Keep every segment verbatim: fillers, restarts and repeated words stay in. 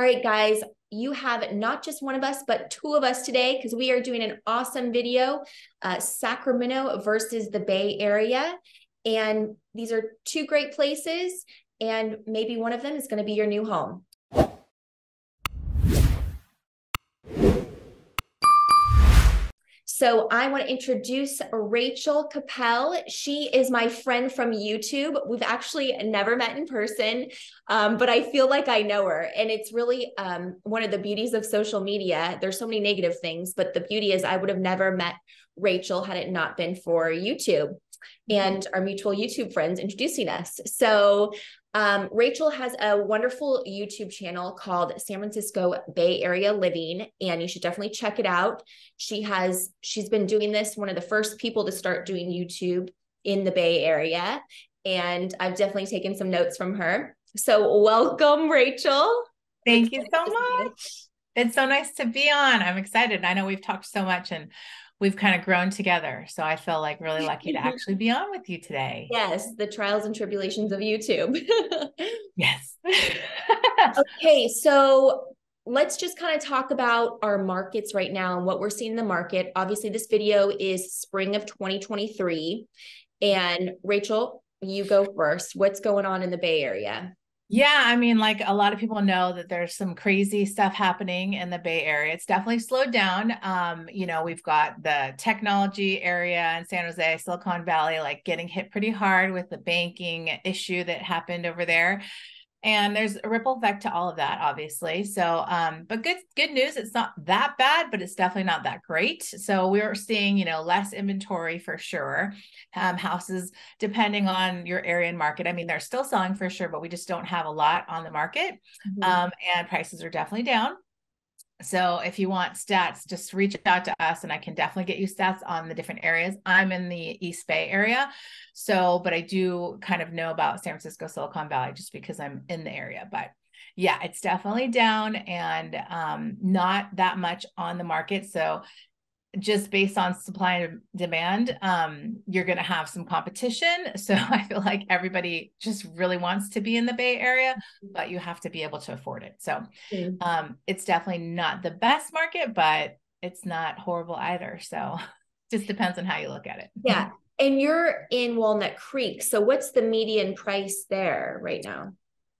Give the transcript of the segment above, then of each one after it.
All right, guys, you have not just one of us, but two of us today, because we are doing an awesome video, uh, Sacramento versus the Bay Area. And these are two great places, and maybe one of them is going to be your new home. So I want to introduce Rachel Capil. She is my friend from YouTube. We've actually never met in person, um, but I feel like I know her. And it's really um, one of the beauties of social media. There's so many negative things, but the beauty is I would have never met Rachel had it not been for YouTube and our mutual YouTube friends introducing us. So um, Rachel has a wonderful YouTube channel called San Francisco Bay Area Living, and you should definitely check it out. She has, she's been doing this, one of the first people to start doing YouTube in the Bay Area. And I've definitely taken some notes from her. So welcome, Rachel. Thank you so much. It's so nice to be on. I'm excited. I know we've talked so much and we've kind of grown together. So I feel like really lucky to actually be on with you today. Yes. The trials and tribulations of YouTube. Yes. Okay. So let's just kind of talk about our markets right now and what we're seeing in the market. Obviously this video is spring of twenty twenty-three, and Rachel, you go first. What's going on in the Bay Area? Yeah. I mean, like a lot of people know that there's some crazy stuff happening in the Bay Area. It's definitely slowed down. Um, you know, we've got the technology area in San Jose, Silicon Valley, like getting hit pretty hard with the banking issue that happened over there. And there's a ripple effect to all of that, obviously. So, um, but good, good news. It's not that bad, but it's definitely not that great. So we're seeing, you know, less inventory for sure. Um, houses, depending on your area and market. I mean, they're still selling for sure, but we just don't have a lot on the market. Mm-hmm. Um, and prices are definitely down. So if you want stats, just reach out to us and I can definitely get you stats on the different areas. I'm in the East Bay area. So, but I do kind of know about San Francisco, Silicon Valley, just because I'm in the area, but yeah, it's definitely down and um, not that much on the market. So just based on supply and demand, um, you're going to have some competition. So I feel like everybody just really wants to be in the Bay Area, but you have to be able to afford it. So um, it's definitely not the best market, but it's not horrible either. So just depends on how you look at it. Yeah. And you're in Walnut Creek. So what's the median price there right now?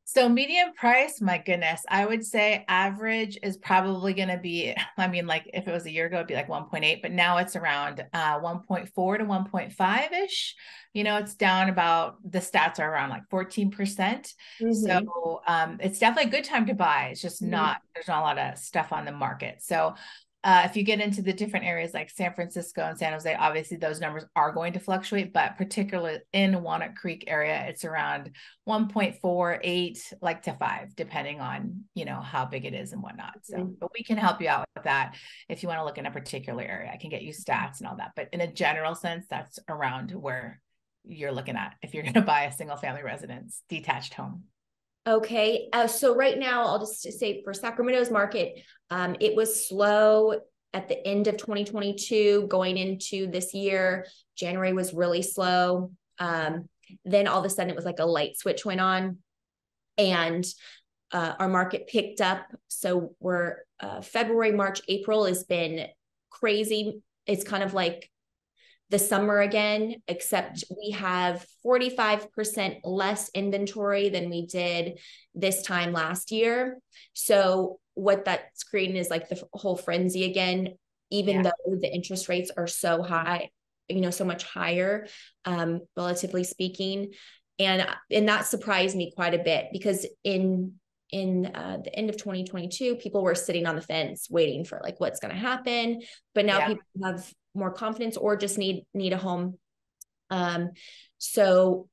So median price, my goodness, I would say average is probably going to be, I mean, like if it was a year ago, it'd be like one point eight, but now it's around uh, one point four to one point five ish. You know, it's down about, the stats are around like fourteen percent. Mm-hmm. So um, it's definitely a good time to buy. It's just not, mm-hmm. there's not a lot of stuff on the market. So Uh, if you get into the different areas like San Francisco and San Jose, obviously those numbers are going to fluctuate, but particularly in Walnut Creek area, it's around one point four eight, like to five, depending on, you know, how big it is and whatnot. So, mm-hmm. but we can help you out with that. If you want to look in a particular area, I can get you stats and all that, but in a general sense, that's around where you're looking at if you're going to buy a single family residence, detached home. Okay. Uh, so right now, I'll just say for Sacramento's market, um, it was slow at the end of twenty twenty-two going into this year. January was really slow. Um, then all of a sudden it was like a light switch went on and uh, our market picked up. So we're uh, February, March, April has been crazy. It's kind of like the summer again, except we have forty-five percent less inventory than we did this time last year. So what that's creating is like the whole frenzy again, even yeah. though the interest rates are so high, you know, so much higher, um, relatively speaking. And, and that surprised me quite a bit because in in uh, the end of twenty twenty-two, people were sitting on the fence waiting for like, what's going to happen. But now yeah. people have more confidence or just need, need a home. Um, so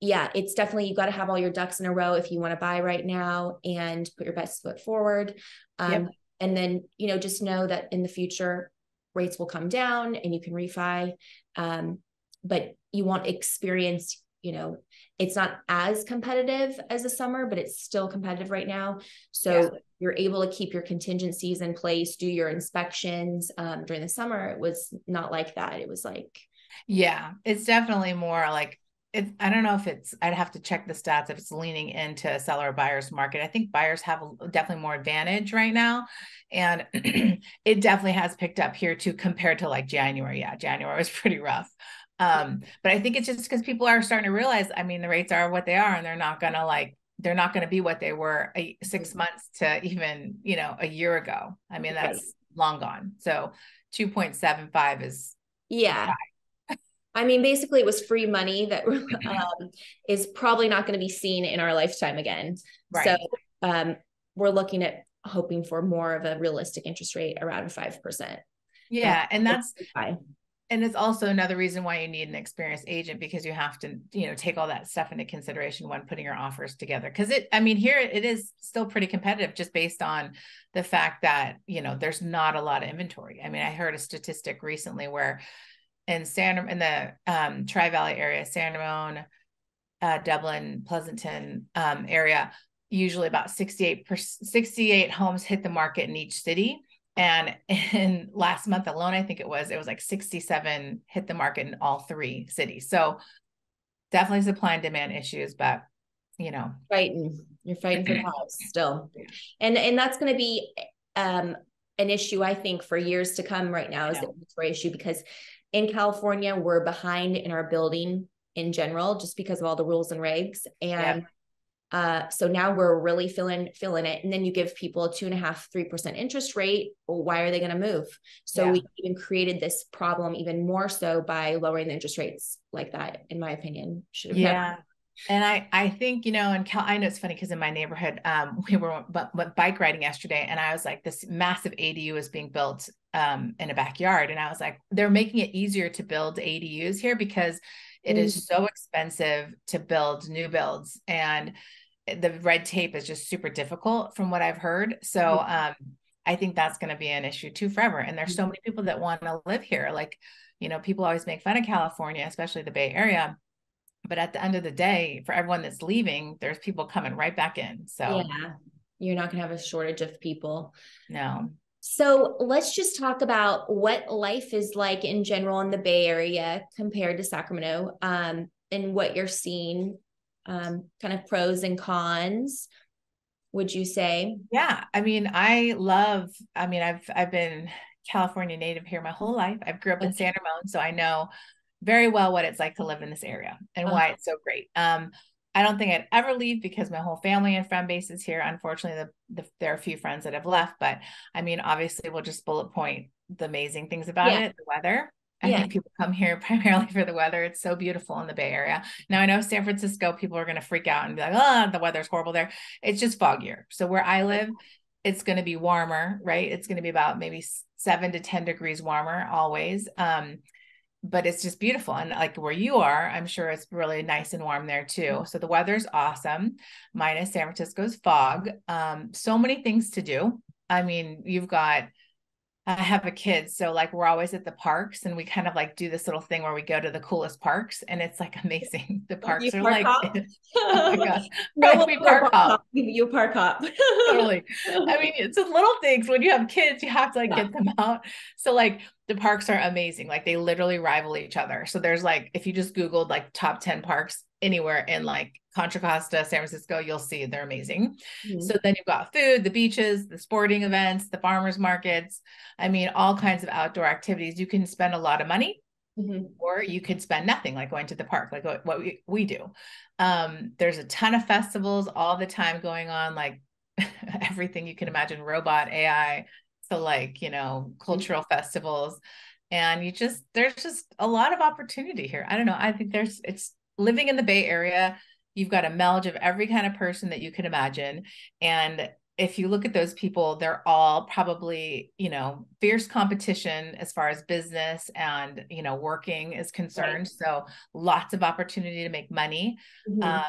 yeah, it's definitely, you got to have all your ducks in a row if you want to buy right now and put your best foot forward. Um, yep. and then, you know, just know that in the future rates will come down and you can refi. Um, but you want experience, you know, it's not as competitive as the summer, but it's still competitive right now. So yeah. you're able to keep your contingencies in place, do your inspections. Um, during the summer, it was not like that. It was like, yeah, it's definitely more like It, I don't know if it's, I'd have to check the stats if it's leaning into a seller or buyer's market. I think buyers have a, definitely more advantage right now. And it definitely has picked up here too, compared to like January. Yeah, January was pretty rough. Um, but I think it's just because people are starting to realize, I mean, the rates are what they are, and they're not going to like, they're not going to be what they were a, six months to even, you know, a year ago. I mean, that's right. Long gone. So two point seven five is. Yeah. High. I mean, basically it was free money that um, is probably not going to be seen in our lifetime again. Right. So um, we're looking at hoping for more of a realistic interest rate around five percent. Yeah. And, and that's, high. And it's also another reason why you need an experienced agent, because you have to, you know, take all that stuff into consideration when putting your offers together. Cause it, I mean, here it is still pretty competitive just based on the fact that, you know, there's not a lot of inventory. I mean, I heard a statistic recently where, in San in the um, Tri-Valley area, San Ramon, uh, Dublin, Pleasanton um, area, usually about sixty-eight homes hit the market in each city. And in last month alone, I think it was, it was like sixty-seven hit the market in all three cities. So definitely supply and demand issues, but you know, fighting, you're fighting for the house still. Yeah. And, and that's going to be um, an issue, I think, for years to come right now is the inventory issue, because in California, we're behind in our building in general, just because of all the rules and regs. And yeah. uh, so now we're really feeling, feeling it. And then you give people a two and a half, three percent interest rate. Well, why are they going to move? So yeah. we even created this problem even more so by lowering the interest rates like that, in my opinion. Should have yeah. Never. And I, I think, you know, and Cal, I know it's funny because in my neighborhood, um, we were but, but bike riding yesterday, and I was like, this massive A D U is being built um, in a backyard. And I was like, they're making it easier to build A D Us here because it mm-hmm. is so expensive to build new builds. And the red tape is just super difficult from what I've heard. So um, I think that's going to be an issue too forever. And there's so many people that want to live here. Like, you know, people always make fun of California, especially the Bay Area. But at the end of the day, for everyone that's leaving, there's people coming right back in. So yeah, you're not going to have a shortage of people. No. So let's just talk about what life is like in general in the Bay Area compared to Sacramento, um, and what you're seeing, um, kind of pros and cons, would you say? Yeah. I mean, I love, I mean, I've, I've been California native here my whole life. I grew up in San Ramon, so I know very well what it's like to live in this area and why it's so great. Um, I don't think I'd ever leave because my whole family and friend base is here. Unfortunately, the, the, there are a few friends that have left, but I mean, obviously we'll just bullet point the amazing things about yeah. it, the weather. I yeah. think people come here primarily for the weather. It's so beautiful in the Bay Area. Now I know San Francisco, people are going to freak out and be like, oh, the weather's horrible there. It's just foggier. So where I live, it's going to be warmer, right? It's going to be about maybe seven to ten degrees warmer always. Um, but it's just beautiful. And like where you are, I'm sure it's really nice and warm there too. So the weather's awesome, minus San Francisco's fog. Um, so many things to do. I mean, you've got, I have a kid, so like we're always at the parks, and we kind of like do this little thing where we go to the coolest parks, and it's like amazing. The parks you are park like, hop? Oh my gosh, no, we park hop. hop. You park hop. Totally. I mean, it's little things. When you have kids, you have to like yeah. get them out. So like the parks are amazing. Like they literally rival each other. So there's like, if you just Googled like top ten parks anywhere in like Contra Costa, San Francisco, you'll see they're amazing. Mm-hmm. So then you've got food, the beaches, the sporting events, the farmers markets. I mean, all kinds of outdoor activities. You can spend a lot of money mm-hmm. or you could spend nothing, like going to the park, like what, what we, we do. Um, there's a ton of festivals all the time going on, like everything you can imagine, robot, A I. So like, you know, cultural mm-hmm. festivals, and you just, there's just a lot of opportunity here. I don't know. I think there's, it's living in the Bay Area. You've got a melange of every kind of person that you can imagine. And if you look at those people, they're all probably, you know, fierce competition as far as business and, you know, working is concerned. Right. So lots of opportunity to make money mm-hmm. um,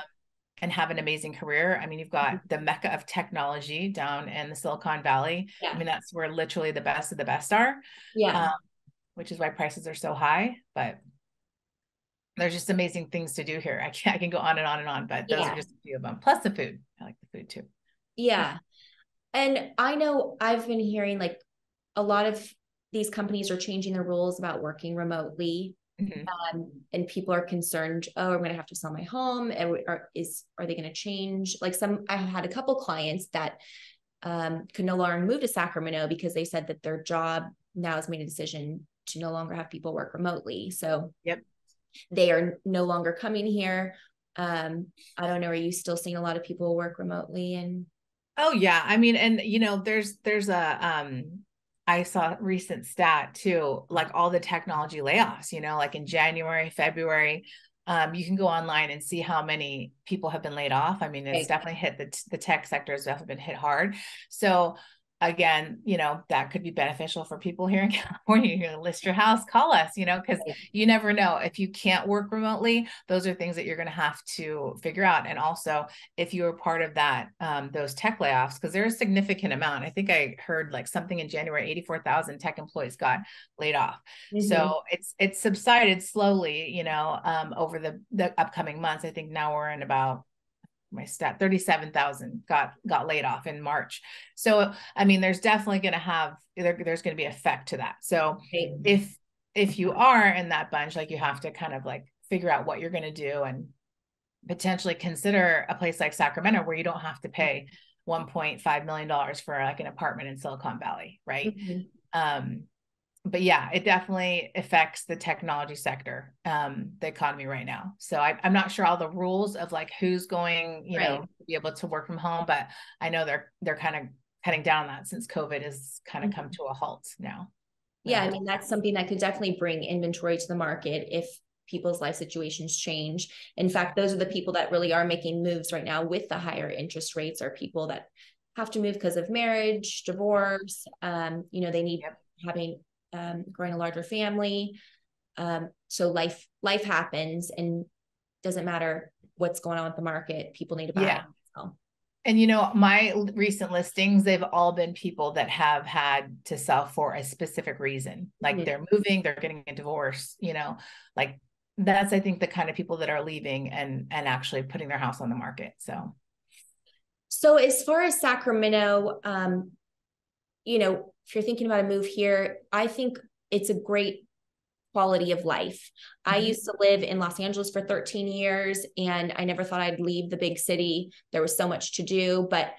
and have an amazing career. I mean, you've got mm-hmm. the mecca of technology down in the Silicon Valley. Yeah. I mean, that's where literally the best of the best are, yeah. um, which is why prices are so high, but there's just amazing things to do here. I can, I can go on and on and on, but those yeah. are just a few of them. Plus the food. I like the food too. Yeah. And I know I've been hearing like a lot of these companies are changing the rules about working remotely Mm-hmm. Um, and people are concerned, oh, I'm going to have to sell my home. And are, is, are they going to change? Like some, I had a couple clients that um, could no longer move to Sacramento because they said that their job now has made a decision to no longer have people work remotely. So yep. they are no longer coming here. Um, I don't know. Are you still seeing a lot of people work remotely? And oh yeah. I mean, and you know, there's, there's a, um, I saw a recent stat too, like all the technology layoffs, you know, like in January, February, um, you can go online and see how many people have been laid off. I mean, it's definitely hit the, the tech sector has definitely been hit hard. So again, you know, that could be beneficial for people here in California. You're going to list your house, call us, you know, because you never know if you can't work remotely. Those are things that you're going to have to figure out. And also if you were part of that, um, those tech layoffs, because there's a significant amount. I think I heard like something in January, eighty-four thousand tech employees got laid off. Mm-hmm. So it's, it's subsided slowly, you know, um, over the, the upcoming months. I think now we're in about my stat, thirty-seven thousand got, got laid off in March. So, I mean, there's definitely going to have, there, there's going to be effect to that. So right. if, if you are in that bunch, like you have to kind of like figure out what you're going to do and potentially consider a place like Sacramento where you don't have to pay one point five million dollars for like an apartment in Silicon Valley. Right. Mm-hmm. Um, but yeah, it definitely affects the technology sector, um, the economy right now. So I, I'm not sure all the rules of like who's going, you right. know, to be able to work from home, but I know they're, they're kind of heading down on that since COVID has kind of come to a halt now. Yeah. Um, I mean, that's something that could definitely bring inventory to the market if people's life situations change. In fact, those are the people that really are making moves right now with the higher interest rates are people that have to move because of marriage, divorce. Um, you know, they need yep. having, Um, growing a larger family. Um, so life, life happens and doesn't matter what's going on with the market. People need to buy. Yeah. So. And you know, my recent listings, they've all been people that have had to sell for a specific reason. Like mm-hmm. they're moving, they're getting a divorce, you know, like that's, I think the kind of people that are leaving and, and actually putting their house on the market. So. So as far as Sacramento, um, you know, if you're thinking about a move here, I think it's a great quality of life. Mm-hmm. I used to live in Los Angeles for thirteen years and I never thought I'd leave the big city. There was so much to do, but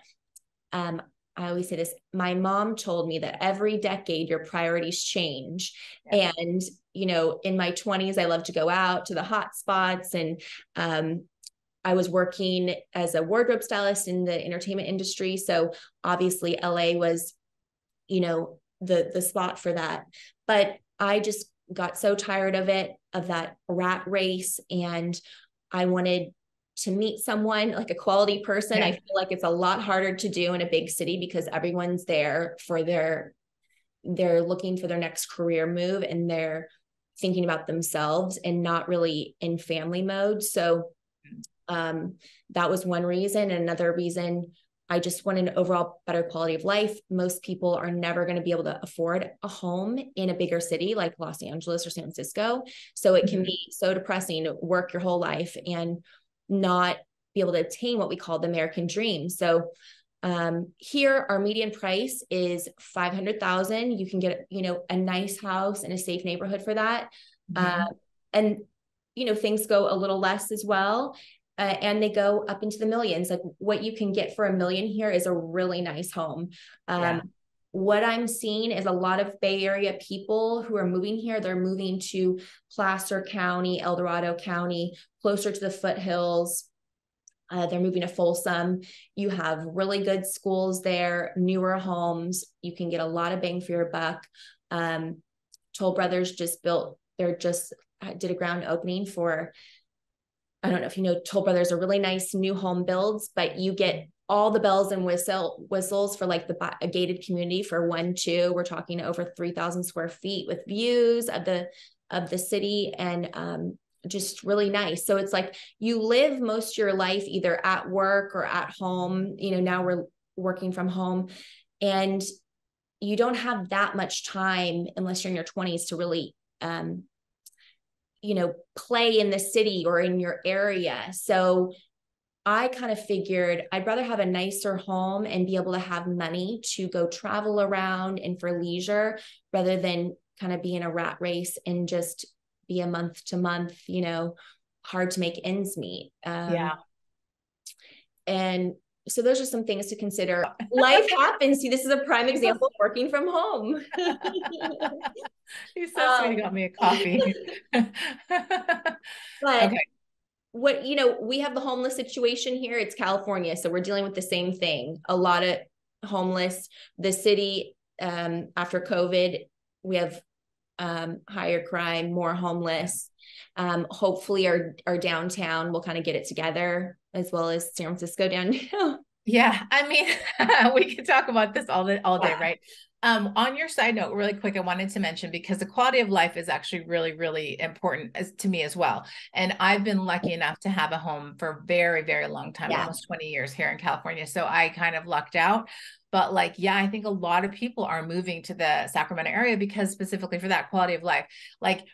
um, I always say this, my mom told me that every decade your priorities change. Yeah. And, you know, in my twenties, I loved to go out to the hot spots and, um, I was working as a wardrobe stylist in the entertainment industry. So obviously L A was you know, the, the spot for that. But I just got so tired of it, of that rat race. And I wanted to meet someone like a quality person. Yeah. I feel like it's a lot harder to do in a big city because everyone's there for their, they're looking for their next career move and they're thinking about themselves and not really in family mode. So um, that was one reason. And another reason, I just want an overall better quality of life. Most people are never going to be able to afford a home in a bigger city like Los Angeles or San Francisco. So it can be so depressing to work your whole life and not be able to attain what we call the American dream. So um, here, our median price is five hundred thousand dollars. You can get, you know, a nice house in a safe neighborhood for that. Mm-hmm. Uh, and, you know, things go a little less as well. Uh, and they go up into the millions. Like what you can get for a million here is a really nice home. Um, yeah. What I'm seeing is a lot of Bay Area people who are moving here. They're moving to Placer County, El Dorado County, closer to the foothills. Uh, they're moving to Folsom. You have really good schools there, newer homes. You can get a lot of bang for your buck. Um, Toll Brothers just built, they're just did a ground opening for I don't know if you know, Toll Brothers are really nice new home builds, but you get all the bells and whistle whistles for like the a gated community for one, two, we're talking over three thousand square feet with views of the, of the city and um, just really nice. So it's like you live most of your life either at work or at home, you know, now we're working from home and you don't have that much time unless you're in your twenties to really, um, you know, play in the city or in your area. So I kind of figured I'd rather have a nicer home and be able to have money to go travel around and for leisure rather than kind of be in a rat race and just be a month to month, you know, hard to make ends meet. Um, yeah. And so those are some things to consider. Life happens. See, this is a prime example of working from home. You're so um, sweet. You got me a coffee. But okay. What, you know, we have the homeless situation here. It's California. So we're dealing with the same thing. A lot of homeless, the city, um, after COVID, we have, um, higher crime, more homeless. Um, hopefully our, our downtown will kind of get it together, as well as San Francisco downtown. Yeah. I mean, we could talk about this all the, all day, yeah. Right? Um, on your side note, really quick, I wanted to mention, because the quality of life is actually really, really important as, to me as well. And I've been lucky enough to have a home for a very, very long time, yeah. almost twenty years here in California. So I kind of lucked out. But like, yeah, I think a lot of people are moving to the Sacramento area because specifically for that quality of life. Like,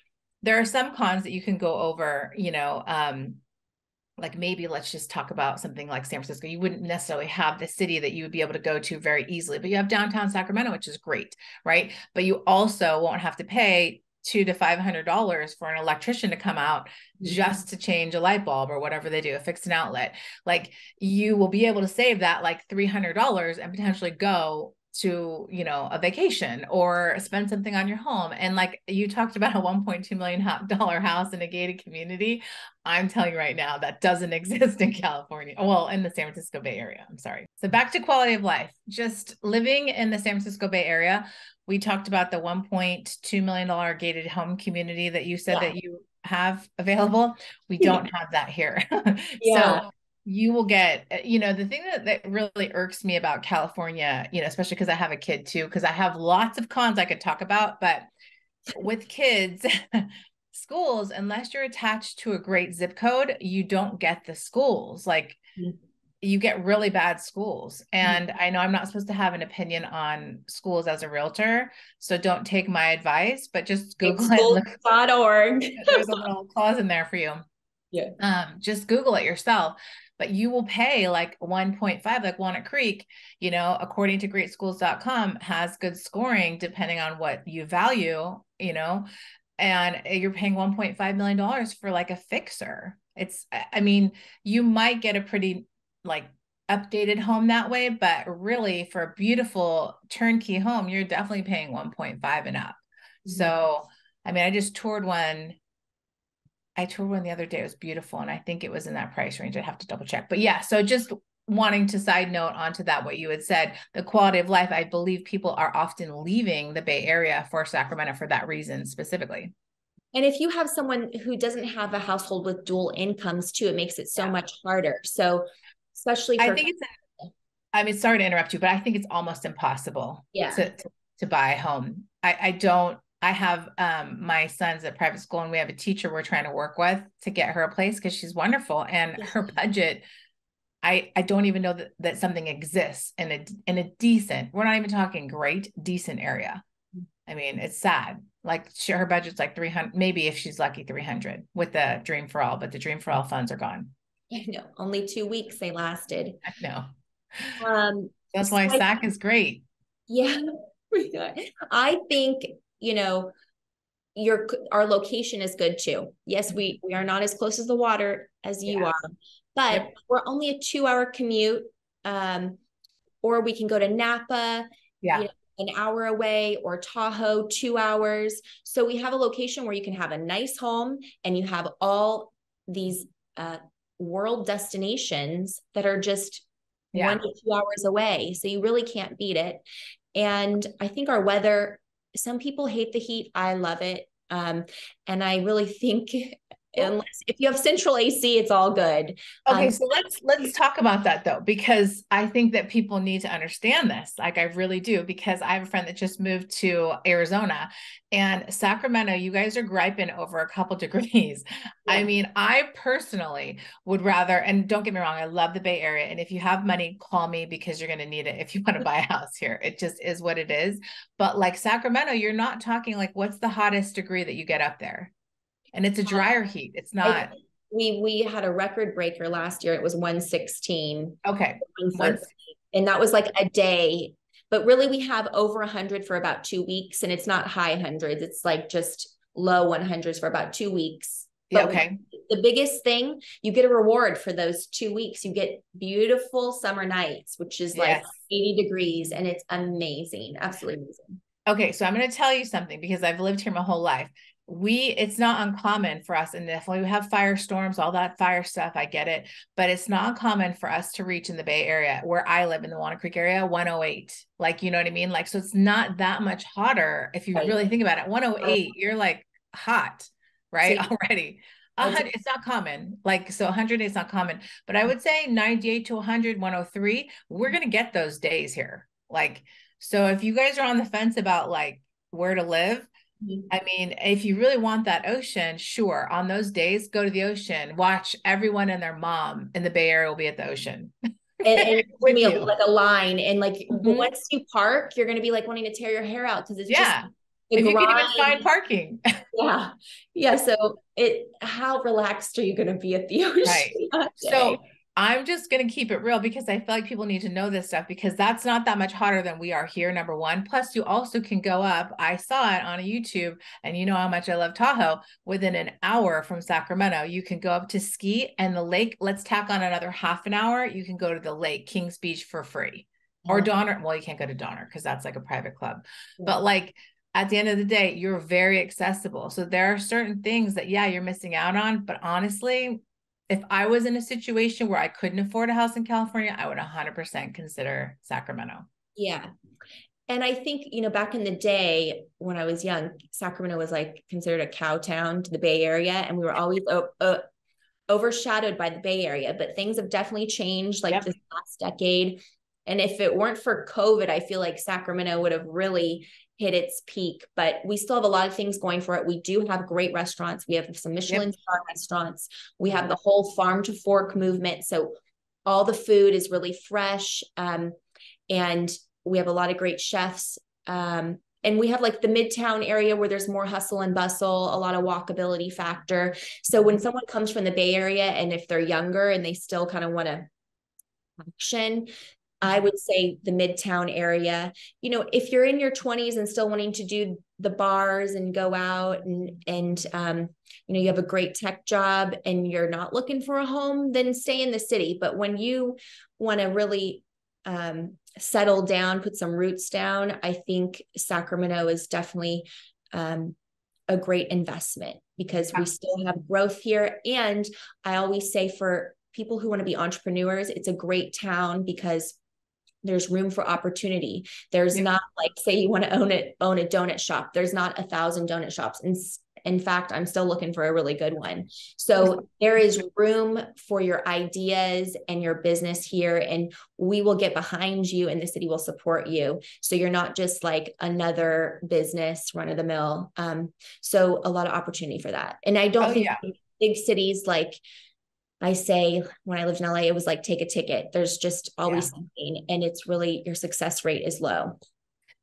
there are some cons that you can go over, you know, um, like maybe let's just talk about something like San Francisco. You wouldn't necessarily have the city that you would be able to go to very easily, but you have downtown Sacramento, which is great, right? But you also won't have to pay two to five hundred dollars for an electrician to come out just to change a light bulb or whatever they do, fix an outlet. Like, you will be able to save that like three hundred dollars and potentially go to, you know, a vacation or spend something on your home. And like you talked about, a one point two million dollars house in a gated community. I'm telling you right now, that doesn't exist in California. Well, in the San Francisco Bay Area, I'm sorry. So back to quality of life, just living in the San Francisco Bay Area. We talked about the one point two million dollars gated home community that you said yeah. that you have available. We don't have that here. yeah. So you will get, you know, the thing that, that really irks me about California, you know, especially because I have a kid too, because I have lots of cons I could talk about, but with kids, schools, unless you're attached to a great zip code, you don't get the schools. Like mm-hmm. you get really bad schools. And mm-hmm. I know I'm not supposed to have an opinion on schools as a realtor, so don't take my advice, but just Google school dot org. There's a little clause in there for you. Yeah. Um, just Google it yourself, but you will pay like one point five, like Walnut Creek, you know, according to great schools dot com, has good scoring depending on what you value, you know, and you're paying one point five million dollars for like a fixer. It's, I mean, you might get a pretty like updated home that way, but really for a beautiful turnkey home, you're definitely paying one point five and up. Mm-hmm. So, I mean, I just toured one I toured one the other day. It was beautiful. And I think it was in that price range. I'd have to double check, but yeah. So just wanting to side note onto that, what you had said, the quality of life, I believe people are often leaving the Bay Area for Sacramento for that reason specifically. And if you have someone who doesn't have a household with dual incomes too, it makes it so yeah. much harder. So especially for- I think it's, I mean, sorry to interrupt you, but I think it's almost impossible yeah. to, to, to buy a home. I, I don't, I have um, my son's at private school and we have a teacher we're trying to work with to get her a place because she's wonderful. And yes. her budget, I, I don't even know that, that something exists in a, in a decent, we're not even talking great, decent area. I mean, it's sad. Like she, her budget's like three hundred, maybe if she's lucky, three hundred with the Dream for All, but the Dream for All funds are gone. I know, only two weeks they lasted. I know. Um, That's why so SAC I, is great. Yeah. I think you know, your, our location is good too. Yes. We, we are not as close as the water as you yeah. are, but yep. we're only a two hour commute. Um, or we can go to Napa, yeah. you know, an hour away, or Tahoe, two hours. So we have a location where you can have a nice home and you have all these, uh, world destinations that are just yeah. one to two hours away. So you really can't beat it. And I think our weather, some people hate the heat. I love it. Um, and I really think unless if you have central A C, it's all good. Okay. Um, so let's, let's talk about that though, because I think that people need to understand this. Like I really do, because I have a friend that just moved to Arizona and Sacramento, you guys are griping over a couple degrees. Yeah. I mean, I personally would rather, and don't get me wrong, I love the Bay Area. And if you have money, call me because you're going to need it. If you want to buy a house here, it just is what it is. But like Sacramento, you're not talking like what's the hottest degree that you get up there. And it's a drier heat. It's not. We, we had a record breaker last year. It was one sixteen. Okay. one sixteen. And that was like a day, but really we have over a hundred for about two weeks and it's not high hundreds. It's like just low one hundreds for about two weeks. But okay. The biggest thing, you get a reward for those two weeks. You get beautiful summer nights, which is like yes. eighty degrees. And it's amazing. Absolutely amazing. Okay. So I'm going to tell you something, because I've lived here my whole life. We, it's not uncommon for us, and definitely we have firestorms, all that fire stuff. I get it, but it's not uncommon for us to reach in the Bay Area where I live in the Walnut Creek area, one oh eight. Like, you know what I mean? Like, so it's not that much hotter. If you right. really think about it, one oh eight, you're like hot, right? See, already. one hundred, it's not common. Like, so one hundred is not common, but I would say ninety-eight to one hundred, one oh three, we're going to get those days here. Like, so if you guys are on the fence about like where to live, I mean, if you really want that ocean, sure. On those days, go to the ocean, watch everyone and their mom in the Bay Area will be at the ocean. And, and it's with me, like a line. And like, mm-hmm. once you park, you're going to be like wanting to tear your hair out. Cause it's yeah. just, if you can even find parking. yeah. Yeah. So it, how relaxed are you going to be at the ocean? Right. So I'm just going to keep it real, because I feel like people need to know this stuff, because that's not that much hotter than we are here. Number one, plus you also can go up. I saw it on a YouTube, and you know how much I love Tahoe. Within an hour from Sacramento, you can go up to ski, and the lake, let's tack on another half an hour. You can go to the lake, King's Beach, for free. Or mm-hmm. Donner. Well, you can't go to Donner because that's like a private club, mm-hmm. but like, at the end of the day, you're very accessible. So there are certain things that, yeah, you're missing out on, but honestly, if I was in a situation where I couldn't afford a house in California, I would one hundred percent consider Sacramento. Yeah. And I think, you know, back in the day when I was young, Sacramento was like considered a cow town to the Bay Area. And we were always o- o- overshadowed by the Bay Area, but things have definitely changed like yep. this last decade. And if it weren't for COVID, I feel like Sacramento would have really hit its peak, but we still have a lot of things going for it. We do have great restaurants. We have some Michelin yep. star restaurants. We have the whole farm to fork movement. So all the food is really fresh. Um, and we have a lot of great chefs. Um, and we have like the Midtown area where there's more hustle and bustle, a lot of walkability factor. So when someone comes from the Bay Area, and if they're younger and they still kind of want to action, I would say the Midtown area. You know, if you're in your twenties and still wanting to do the bars and go out and, and, um, you know, you have a great tech job and you're not looking for a home, then stay in the city. But when you want to really, um, settle down, put some roots down, I think Sacramento is definitely, um, a great investment, because we still have growth here. And I always say for people who want to be entrepreneurs, it's a great town because there's room for opportunity. There's yeah. not like, say you want to own it, own a donut shop. There's not a thousand donut shops. And in, in fact, I'm still looking for a really good one. So there is room for your ideas and your business here. And we will get behind you, and the city will support you. So you're not just like another business run of the mill. Um, so a lot of opportunity for that. And I don't oh, think yeah. big cities, like I say, when I lived in L A, it was like, take a ticket. There's just always yeah. something. And it's really, your success rate is low.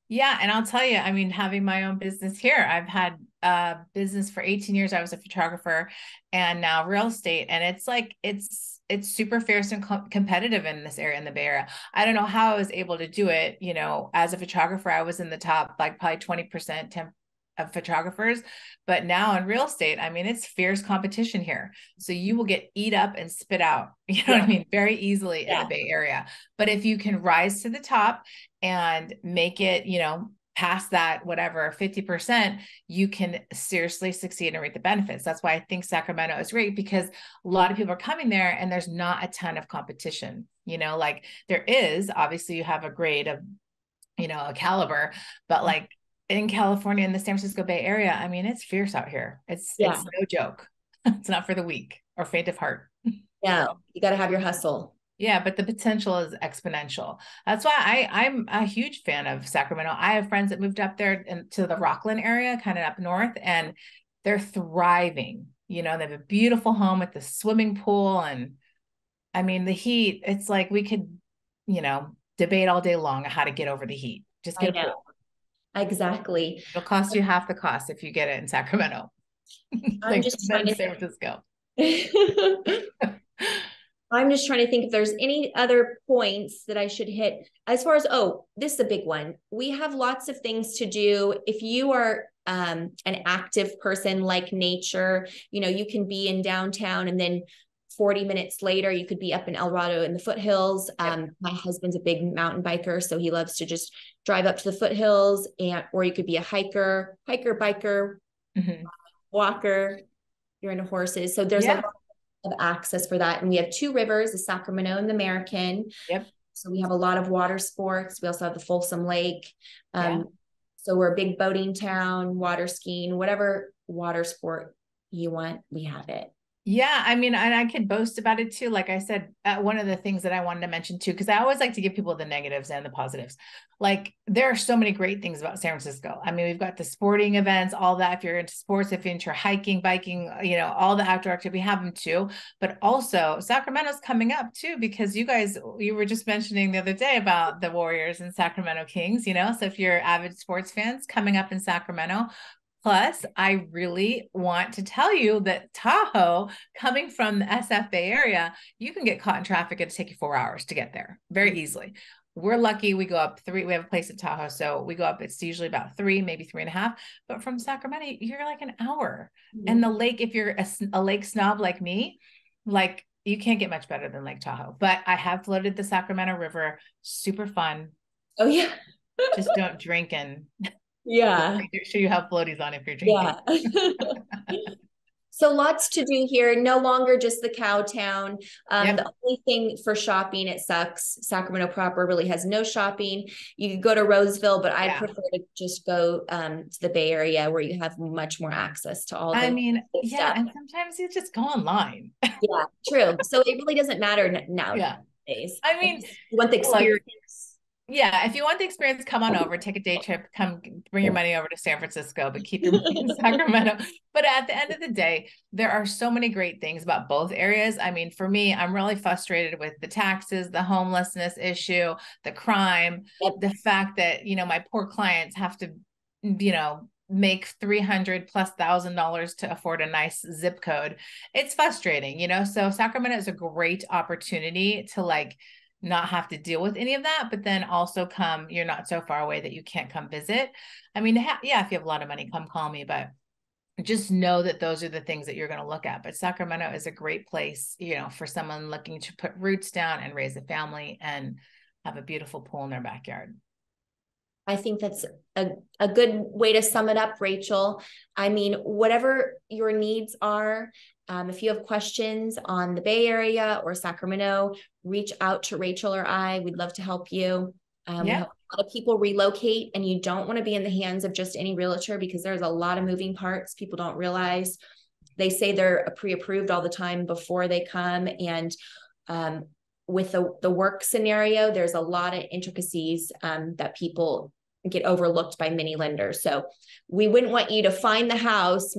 Yeah. And I'll tell you, I mean, having my own business here, I've had a business for eighteen years. I was a photographer, and now real estate. And it's like, it's, it's super fierce and co- competitive in this area, in the Bay Area. I don't know how I was able to do it. You know, as a photographer, I was in the top, like probably twenty percent, ten percent of photographers, but now in real estate, I mean, it's fierce competition here. So you will get eat up and spit out, you know yeah. what I mean? Very easily yeah. in the Bay Area. But if you can rise to the top and make it, you know, past that, whatever, fifty percent, you can seriously succeed and reap the benefits. That's why I think Sacramento is great, because a lot of people are coming there and there's not a ton of competition, you know, like there is, obviously you have a grade of, you know, a caliber, but like, in California, in the San Francisco Bay Area, I mean, it's fierce out here. It's yeah. it's no joke. It's not for the weak or faint of heart. Yeah. You got to have your hustle. Yeah. But the potential is exponential. That's why I, I'm a huge fan of Sacramento. I have friends that moved up there in, to the Rocklin area, kind of up north, and they're thriving. You know, they have a beautiful home with the swimming pool. And I mean, the heat, it's like, we could, you know, debate all day long on how to get over the heat. Just get I a know. pool. Exactly. It'll cost you half the cost if you get it in Sacramento. I'm like just trying to San Francisco. I'm just trying to think if there's any other points that I should hit as far as, oh, this is a big one. We have lots of things to do. If you are um, an active person like nature, you know, you can be in downtown and then forty minutes later, you could be up in El Dorado in the foothills. Um, yep. My husband's a big mountain biker, so he loves to just drive up to the foothills, and or you could be a hiker, hiker, biker, mm-hmm. walker, you're into horses. So there's yeah. a lot of access for that. And we have two rivers, the Sacramento and the American. Yep. So we have a lot of water sports. We also have the Folsom Lake. Um, yeah. So we're a big boating town, water skiing, whatever water sport you want, we have it. Yeah. I mean, and I could boast about it too. Like I said, uh, one of the things that I wanted to mention too, because I always like to give people the negatives and the positives. Like there are so many great things about San Francisco. I mean, we've got the sporting events, all that. If you're into sports, if you're into hiking, biking, you know, all the outdoor activity, we have them too. But also Sacramento's coming up too, because you guys, you were just mentioning the other day about the Warriors and Sacramento Kings, you know, so if you're avid sports fans, coming up in Sacramento. Plus, I really want to tell you that Tahoe, coming from the S F Bay area, you can get caught in traffic. It'll take you four hours to get there very easily. We're lucky. We go up three. We have a place in Tahoe. So we go up. It's usually about three, maybe three and a half. But from Sacramento, you're like an hour. Mm-hmm. And the lake, if you're a, a lake snob like me, like you can't get much better than Lake Tahoe. But I have floated the Sacramento River. Super fun. Oh, yeah. Just don't drink and... Yeah. Make sure you have floaties on if you're drinking. Yeah. So lots to do here. No longer just the cow town. Um, yep. The only thing for shopping, it sucks. Sacramento proper really has no shopping. You could go to Roseville, but I yeah. prefer to just go um, to the Bay Area where you have much more access to all the I mean, yeah. stuff. And sometimes you just go online. Yeah, true. So it really doesn't matter now. Yeah. Nowadays. I mean, you want the experience. Like, yeah. If you want the experience, come on over, take a day trip, come bring your money over to San Francisco, but keep your money in Sacramento. But at the end of the day, there are so many great things about both areas. I mean, for me, I'm really frustrated with the taxes, the homelessness issue, the crime, the fact that, you know, my poor clients have to, you know, make three hundred plus thousand dollars to afford a nice zip code. It's frustrating, you know? So Sacramento is a great opportunity to like, not have to deal with any of that, but then also come, you're not so far away that you can't come visit. I mean, ha- yeah, if you have a lot of money, come call me, but just know that those are the things that you're going to look at. But Sacramento is a great place, you know, for someone looking to put roots down and raise a family and have a beautiful pool in their backyard. I think that's a, a good way to sum it up, Rachel. I mean, whatever your needs are, um, if you have questions on the Bay Area or Sacramento, reach out to Rachel or I. We'd love to help you. Um, yeah. We help a lot of people relocate, and you don't want to be in the hands of just any realtor because there's a lot of moving parts people don't realize. They say they're pre-approved all the time before they come. And um, with the, the work scenario, there's a lot of intricacies um, that people get overlooked by many lenders. So we wouldn't want you to find the house,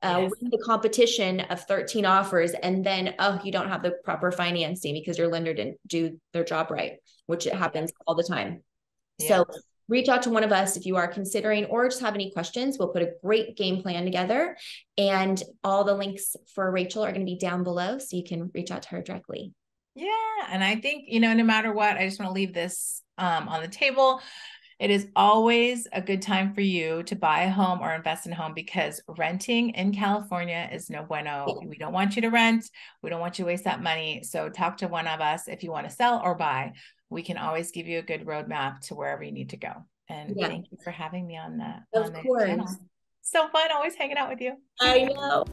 uh, yes. win the competition of thirteen offers, and then, oh, you don't have the proper financing because your lender didn't do their job right, which it happens all the time. Yeah. So reach out to one of us if you are considering or just have any questions. We'll put a great game plan together, and all the links for Rachel are going to be down below so you can reach out to her directly. Yeah. And I think, you know, no matter what, I just want to leave this um, on the table. It is always a good time for you to buy a home or invest in a home, because renting in California is no bueno. We don't want you to rent. We don't want you to waste that money. So talk to one of us if you want to sell or buy. We can always give you a good roadmap to wherever you need to go. And yeah. thank you for having me on that. Of on course. Channel. So fun always hanging out with you. I know.